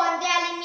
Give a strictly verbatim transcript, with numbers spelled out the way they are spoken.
नमस्कार।